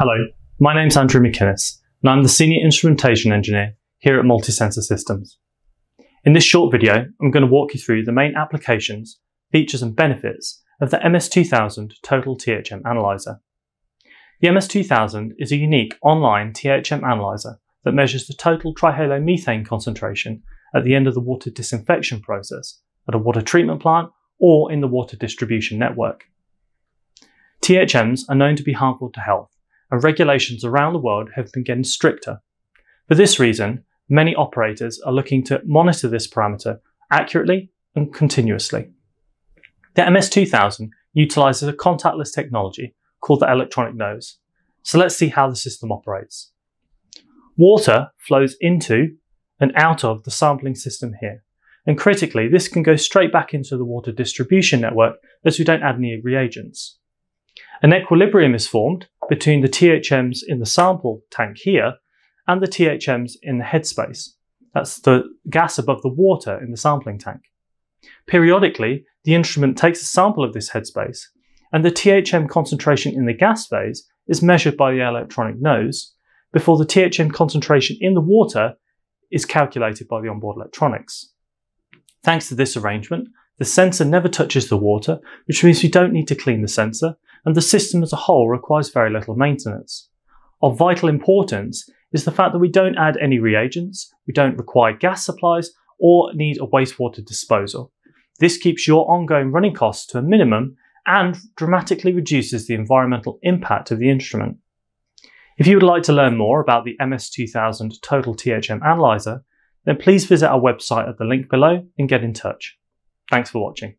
Hello, my name's Andrew McInnes, and I'm the Senior Instrumentation Engineer here at Multisensor Systems. In this short video, I'm going to walk you through the main applications, features and benefits of the MS2000 Total THM Analyzer. The MS2000 is a unique online THM analyzer that measures the total trihalomethane concentration at the end of the water disinfection process at a water treatment plant or in the water distribution network. THMs are known to be harmful to health, and regulations around the world have been getting stricter. For this reason, many operators are looking to monitor this parameter accurately and continuously. The MS2000 utilizes a contactless technology called the electronic nose. So let's see how the system operates. Water flows into and out of the sampling system here. And critically, this can go straight back into the water distribution network as we don't add any reagents. An equilibrium is formed between the THMs in the sample tank here and the THMs in the headspace. That's the gas above the water in the sampling tank. Periodically, the instrument takes a sample of this headspace, and the THM concentration in the gas phase is measured by the electronic nose before the THM concentration in the water is calculated by the onboard electronics. Thanks to this arrangement, the sensor never touches the water, which means we don't need to clean the sensor, and the system as a whole requires very little maintenance. Of vital importance is the fact that we don't add any reagents, we don't require gas supplies, or need a wastewater disposal. This keeps your ongoing running costs to a minimum and dramatically reduces the environmental impact of the instrument. If you would like to learn more about the MS2000 Total THM Analyzer, then please visit our website at the link below and get in touch. Thanks for watching.